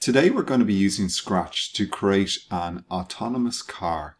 Today we're going to be using Scratch to create an autonomous car.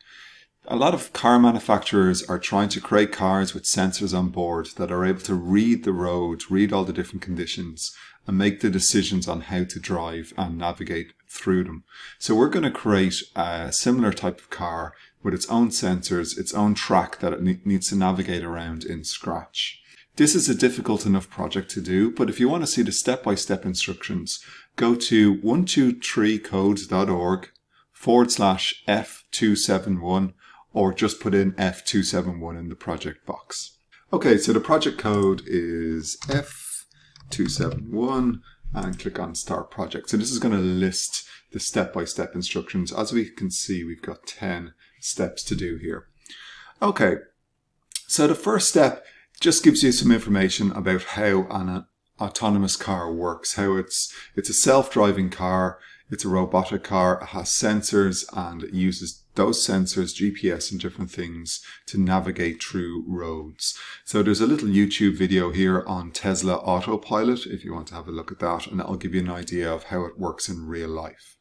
A lot of car manufacturers are trying to create cars with sensors on board that are able to read the road, read all the different conditions, and make the decisions on how to drive and navigate through them. So we're going to create a similar type of car with its own sensors, its own track that it needs to navigate around in Scratch. This is a difficult enough project to do, but if you want to see the step-by-step instructions, go to 123codes.org/F271, or just put in F271 in the project box. Okay, so the project code is F271 and click on Start Project. So this is going to list the step-by-step instructions. As we can see, we've got 10 steps to do here. Okay, so the first step just gives you some information about how an autonomous car works, how it's a self-driving car, it's a robotic car, it has sensors, and it uses those sensors, GPS and different things to navigate through roads. So there's a little YouTube video here on Tesla Autopilot if you want to have a look at that, and that'll give you an idea of how it works in real life.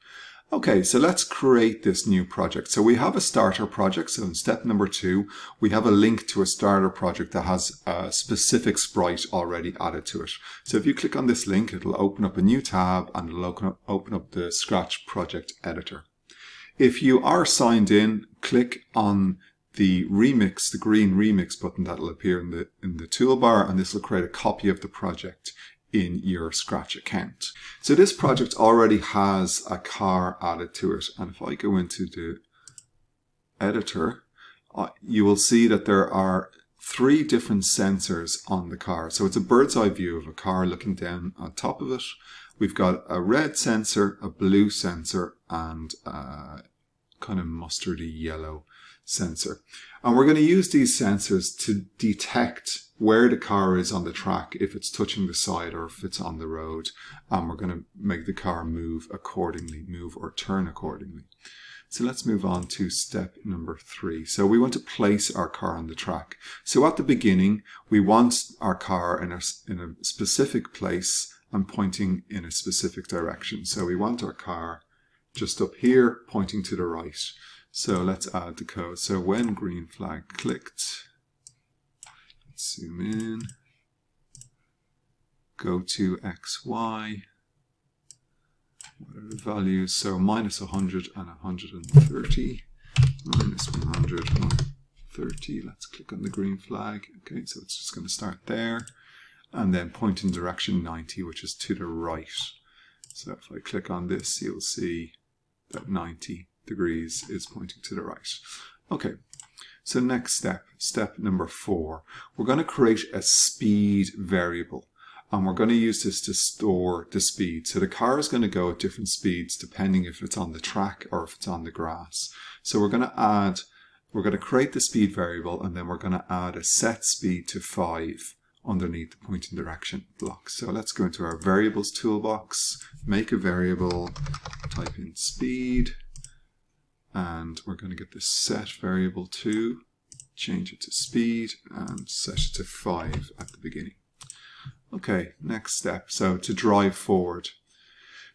Okay, so let's create this new project. So we have a starter project. So in step number 2, we have a link to a starter project that has a specific sprite already added to it. So if you click on this link, it'll open up a new tab and it'll open up the Scratch project editor. If you are signed in, click on the remix, the green remix button that'll appear in the toolbar, and this will create a copy of the project in your Scratch account. So this project already has a car added to it, and if I go into the editor, you will see that there are 3 different sensors on the car. So it's a bird's eye view of a car looking down on top of it. We've got a red sensor, a blue sensor, and a kind of mustardy yellow sensor. And we're going to use these sensors to detect where the car is on the track, if it's touching the side or if it's on the road, and we're going to make the car move accordingly, move or turn accordingly. So let's move on to step number 3. So we want to place our car on the track. So at the beginning, we want our car in a specific place and pointing in a specific direction. So we want our car just up here, pointing to the right. So let's add the code. So when green flag clicked, zoom in, go to XY, what are the values? So -100 and 130, -100, 130, let's click on the green flag. Okay, so it's just going to start there, and then point in direction 90, which is to the right. So if I click on this, you'll see that 90 degrees is pointing to the right. Okay. So next step, step number 4, we're going to create a speed variable, and we're going to use this to store the speed. So the car is going to go at different speeds depending if it's on the track or if it's on the grass. So we're going to create the speed variable, and then we're going to add a set speed to 5 underneath the pointing direction block. So let's go into our variables toolbox, make a variable, type in speed, and we're going to get this set variable to, change it to speed, and set it to 5 at the beginning. Okay, next step, so to drive forward.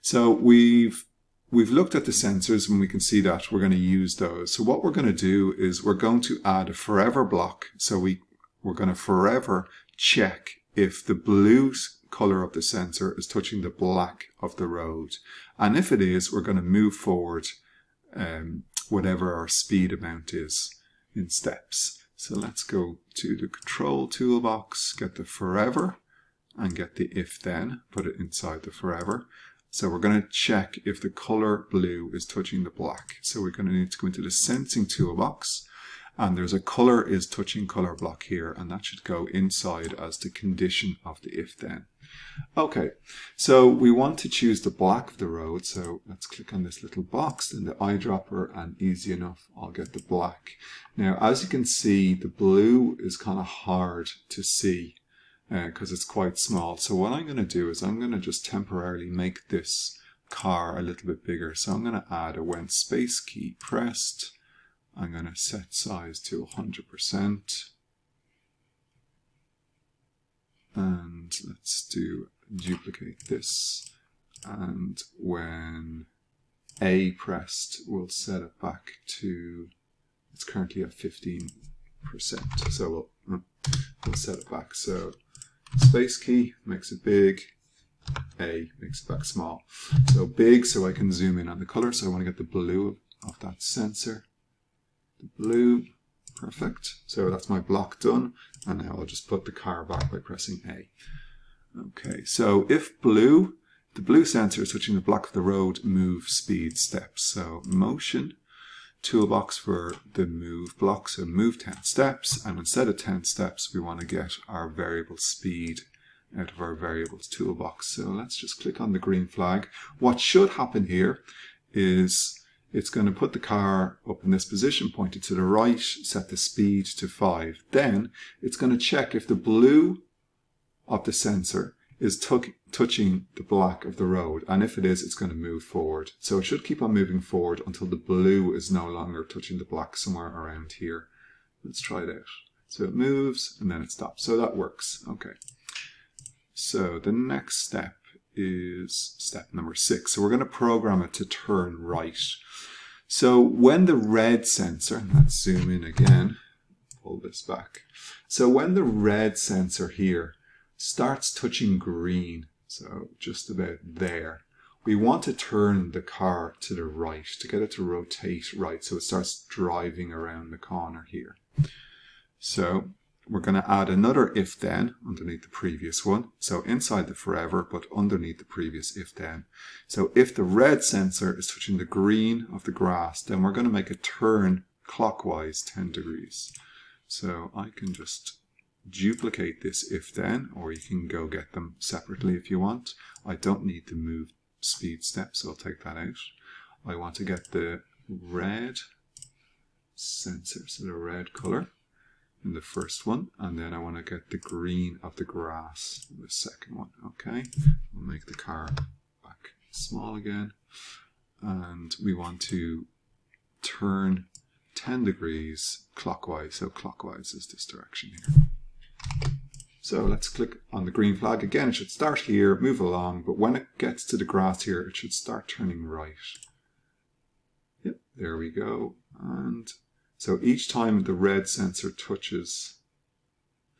So we've looked at the sensors, and we can see that we're going to use those. So what we're going to do is we're going to add a forever block. So we're going to forever check if the blue color of the sensor is touching the black of the road. And if it is, we're going to move forward whatever our speed amount is in steps. So let's go to the control toolbox, get the forever, and get the if then, put it inside the forever. So we're going to check if the color blue is touching the black. So we're going to need to go into the sensing toolbox, and there's a color is touching color block here, and that should go inside as the condition of the if then. Okay, so we want to choose the black of the road, so let's click on this little box in the eyedropper, and easy enough, I'll get the black. Now, as you can see, the blue is kind of hard to see because it's quite small. So what I'm going to do is I'm going to just temporarily make this car a little bit bigger. So I'm going to add a when space key pressed. I'm going to set size to 100%. And let's duplicate this and when A pressed we'll set it back to, it's currently at 15%, so we'll set it back. So space key makes it big, A makes it back small. So big, so I can zoom in on the color, so I want to get the blue of that sensor. The blue, perfect. So that's my block done, and now I'll just put the car back by pressing A. Okay, so if blue, the blue sensor is touching the block of the road, move, speed, steps. So motion, toolbox for the move block, so move 10 steps, and instead of 10 steps, we want to get our variable speed out of our variables toolbox. So let's just click on the green flag. What should happen here is it's going to put the car up in this position, pointed to the right, set the speed to 5. Then it's going to check if the blue of the sensor is touching the black of the road, and if it is, it's going to move forward. So it should keep on moving forward until the blue is no longer touching the black somewhere around here. Let's try it out. So it moves and then it stops. So that works. Okay. So the next step is step number 6. So we're going to program it to turn right. So when the red sensor, let's zoom in again, pull this back. So when the red sensor here starts touching green, so just about there, we want to turn the car to the right to get it to rotate right, so it starts driving around the corner here. So we're going to add another if-then underneath the previous one. So inside the forever, but underneath the previous if-then. So if the red sensor is touching the green of the grass, then we're going to make it turn clockwise 10 degrees. So I can just duplicate this if-then, or you can go get them separately if you want. I don't need the move speed step, so I'll take that out. I want to get the red sensor, so the red color, in the first one, and then I want to get the green of the grass in the second one. Okay, we'll make the car back small again, and we want to turn 10 degrees clockwise, so clockwise is this direction here. So let's click on the green flag again. It should start here, move along, but when it gets to the grass here, it should start turning right. Yep, there we go. And so each time the red sensor touches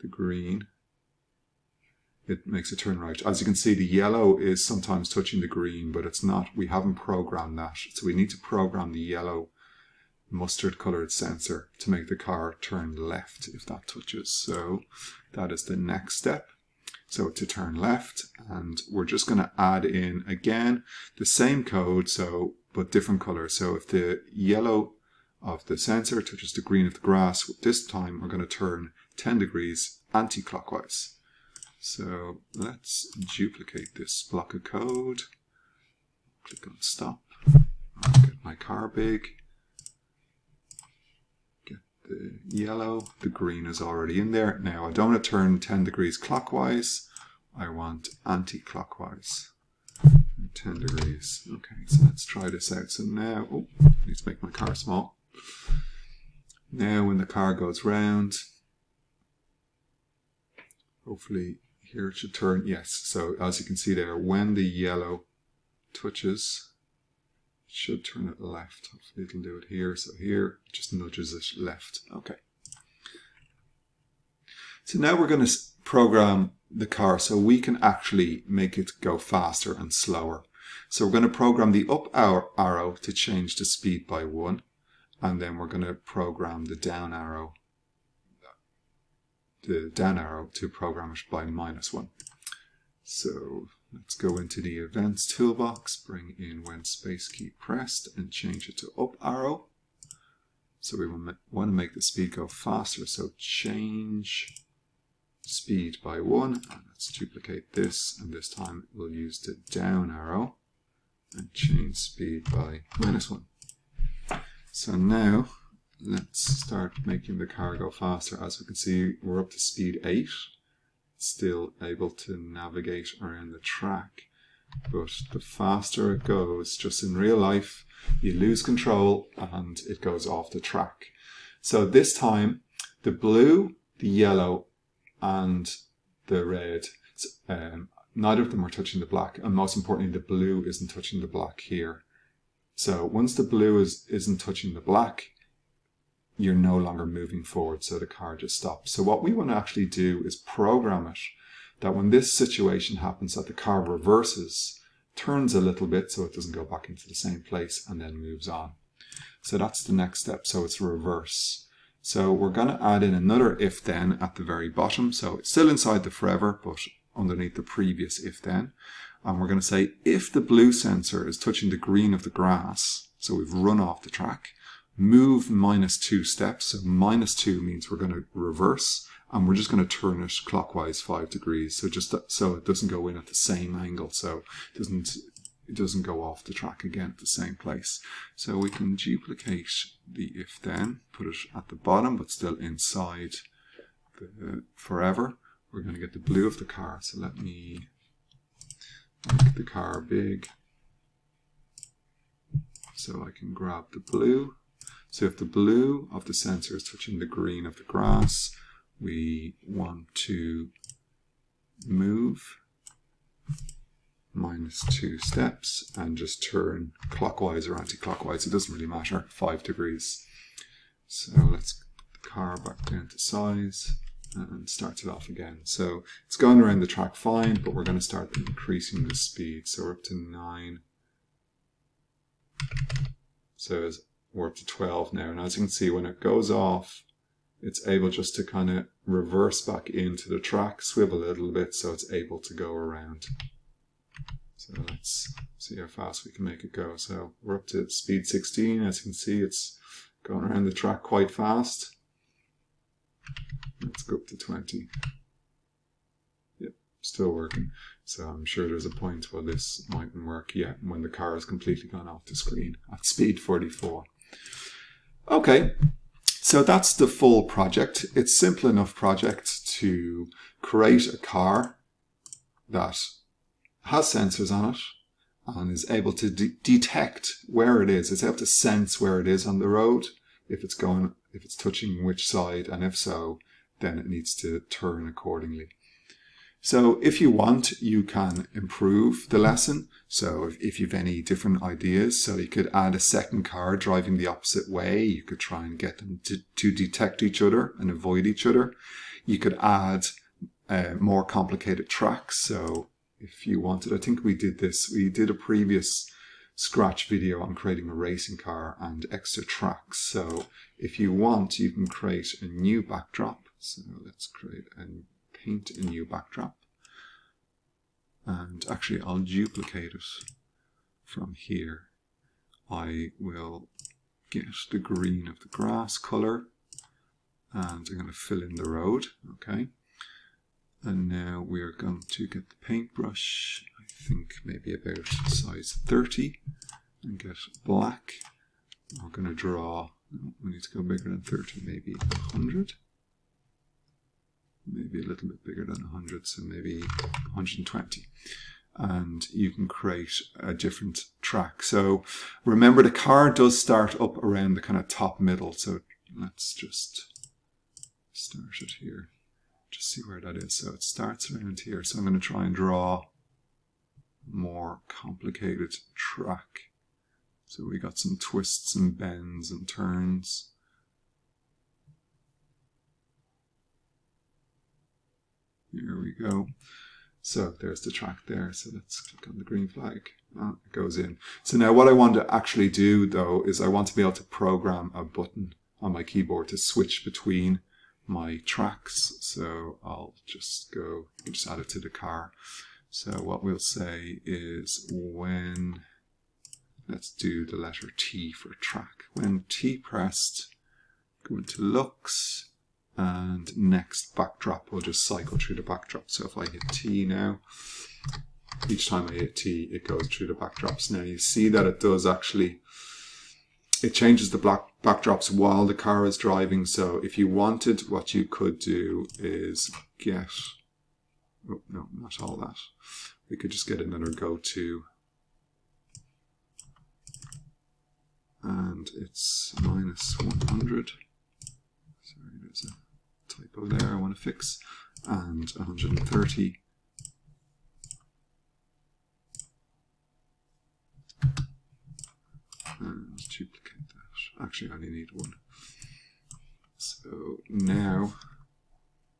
the green, it makes it turn right. As you can see, the yellow is sometimes touching the green, but it's not. We haven't programmed that. So we need to program the yellow mustard colored sensor to make the car turn left if that touches. So that is the next step. So to turn left, and we're just going to add in again the same code, so but different color. So if the yellow of the sensor touches the green of the grass, this time we're going to turn 10 degrees anti-clockwise. So let's duplicate this block of code, click on stop, I'll get my car big, get the yellow, the green is already in there. Now I don't want to turn 10 degrees clockwise, I want anti-clockwise. 10 degrees. Okay, so let's try this out. So now, oh, I need to make my car small. Now when the car goes round, hopefully here it should turn, yes. So as you can see there, when the yellow touches, it should turn it left. Hopefully it'll do it here. So here it just nudges it left. Okay. So now we're going to program the car so we can actually make it go faster and slower. So we're going to program the up arrow to change the speed by 1, and then we're going to program the down arrow to program it by -1. So let's go into the events toolbox, bring in when space key pressed, and change it to up arrow. So we want to make the speed go faster, so change speed by 1, and let's duplicate this, and this time we'll use the down arrow and change speed by -1. So now let's start making the car go faster. As we can see, we're up to speed 8, still able to navigate around the track, but the faster it goes, just in real life, you lose control and it goes off the track. So this time the blue, the yellow and the red Neither of them are touching the black, and most importantly, the blue isn't touching the black here. So once the blue isn't touching the black, you're no longer moving forward, so the car just stops. So what we want to actually do is program it that when this situation happens, that the car reverses, turns a little bit so it doesn't go back into the same place, and then moves on. So that's the next step, so it's reverse. So we're going to add in another if then at the very bottom, so it's still inside the forever, but underneath the previous if then. And we're going to say, if the blue sensor is touching the green of the grass, so we've run off the track, move -2 steps. So -2 means we're going to reverse, and we're just going to turn it clockwise 5 degrees. So just so it doesn't go in at the same angle, so it doesn't go off the track again at the same place. So we can duplicate the if then, put it at the bottom, but still inside the forever. We're going to get the blue of the car. So let me make the car big so I can grab the blue. So if the blue of the sensor is touching the green of the grass, we want to move -2 steps and just turn clockwise or anti-clockwise. It doesn't really matter, 5 degrees. So let's put the car back down to size and start it off again. So it's going around the track fine, but we're going to start increasing the speed. So we're up to 9. So we're up to 12 now. And as you can see, when it goes off, it's able just to kind of reverse back into the track, swivel a little bit, so it's able to go around. So let's see how fast we can make it go. So we're up to speed 16. As you can see, it's going around the track quite fast. Let's go up to 20. Yep, still working. So I'm sure there's a point where this mightn't work yet, when the car has completely gone off the screen at speed 44. Okay, so that's the full project. It's a simple enough project to create a car that has sensors on it and is able to detect where it is. It's able to sense where it is on the road, if it's touching which side, and if so, then it needs to turn accordingly. So if you want, you can improve the lesson. So if you've any different ideas, so you could add a second car driving the opposite way. You could try and get them to detect each other and avoid each other. You could add more complicated tracks. So if you wanted, I think we did this. We did a previous Scratch video on creating a racing car and extra tracks. So if you want, you can create a new backdrop. So let's create and paint a new backdrop. And actually, I'll duplicate it from here. I will get the green of the grass color, and I'm going to fill in the road. Okay. And now we are going to get the paintbrush, I think maybe about size 30, and get black. I'm going to draw, we need to go bigger than 30, maybe 100. Maybe a little bit bigger than 100, so maybe 120. And you can create a different track. So remember, the car does start up around the kind of top middle. So let's just start it here. Just see where that is. So it starts around here. So I'm going to try and draw more complicated track. So we got some twists and bends and turns. Here we go. So there's the track there. So let's click on the green flag. Oh, it goes in. So now what I want to actually do though is I want to be able to program a button on my keyboard to switch between my tracks. So I'll just go, you can just add it to the car. So what we'll say is when, let's do the letter T for track. When T pressed, go into looks, and next backdrop will just cycle through the backdrop. So if I hit T now, each time I hit T, it goes through the backdrops. Now you see that it does actually, it changes the backdrops while the car is driving. So if you wanted, what you could do is get, oh no, not all that. We could just get another go to, and it's -100. Sorry, there's a typo there I want to fix, and 130. Let's duplicate that. Actually, I only need one. So now,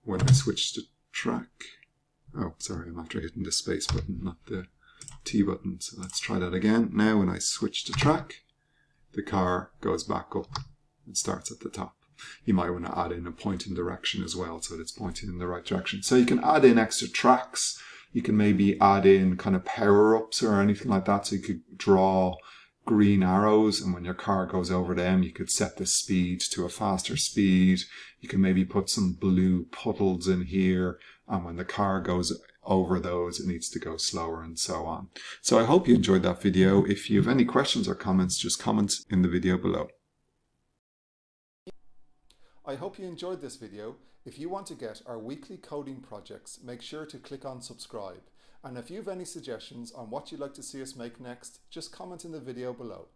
when I switch to track, oh, sorry, I'm after hitting the space button, not the T button. So let's try that again. Now, when I switch to track, the car goes back up and starts at the top. You might want to add in a pointing direction as well, so that it's pointing in the right direction. So you can add in extra tracks. You can maybe add in kind of power-ups or anything like that. So you could draw green arrows, and when your car goes over them, you could set the speed to a faster speed. You can maybe put some blue puddles in here, and when the car goes over those, it needs to go slower, and so on. So I hope you enjoyed that video. If you have any questions or comments, just comment in the video below. I hope you enjoyed this video. If you want to get our weekly coding projects, make sure to click on subscribe. And if you have any suggestions on what you'd like to see us make next, just comment in the video below.